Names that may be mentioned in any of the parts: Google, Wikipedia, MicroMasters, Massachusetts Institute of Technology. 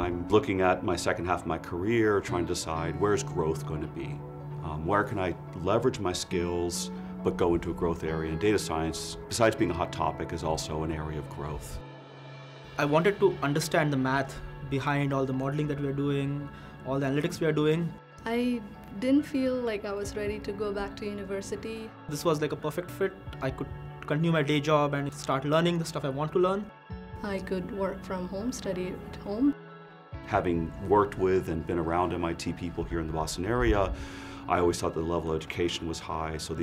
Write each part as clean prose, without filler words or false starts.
I'm looking at my second half of my career, trying to decide where's growth going to be? Where can I leverage my skills but go into a growth area? And data science, besides being a hot topic, is also an area of growth. I wanted to understand the math behind all the modeling that we are doing, all the analytics we are doing. I didn't feel like I was ready to go back to university. This was like a perfect fit. I could continue my day job and start learning the stuff I want to learn. I could work from home, study at home. Having worked with and been around MIT people here in the Boston area, I always thought the level of education was high, so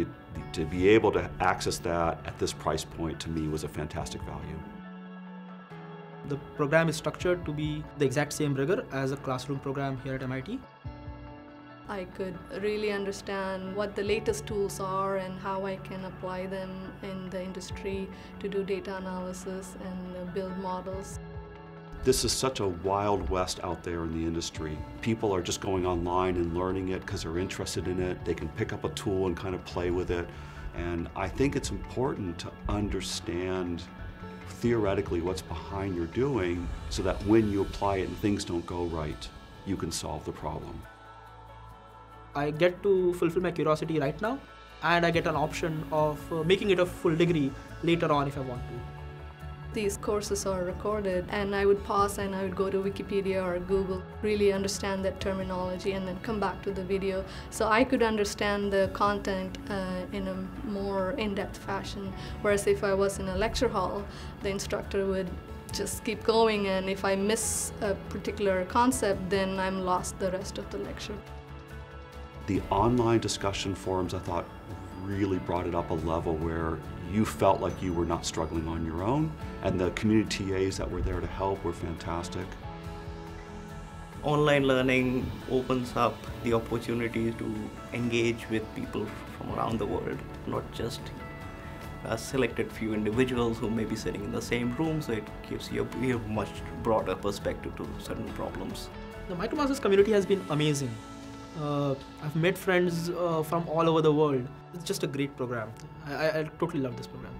to be able to access that at this price point to me was a fantastic value. The program is structured to be the exact same rigor as a classroom program here at MIT. I could really understand what the latest tools are and how I can apply them in the industry to do data analysis and build models. This is such a wild west out there in the industry. People are just going online and learning it because they're interested in it. They can pick up a tool and kind of play with it. And I think it's important to understand theoretically what's behind your doing so that when you apply it and things don't go right, you can solve the problem. I get to fulfill my curiosity right now, and I get an option of making it a full degree later on if I want to. These courses are recorded, and I would pause and I would go to Wikipedia or Google, really understand that terminology, and then come back to the video. So I could understand the content in a more in-depth fashion, whereas if I was in a lecture hall, the instructor would just keep going, and if I miss a particular concept, then I'm lost the rest of the lecture. The online discussion forums, I thought, really brought it up a level where you felt like you were not struggling on your own, and the community TAs that were there to help were fantastic. Online learning opens up the opportunity to engage with people from around the world, not just a selected few individuals who may be sitting in the same room, so it gives you a much broader perspective to certain problems. The MicroMasters community has been amazing. I've made friends from all over the world. It's just a great program. I totally love this program.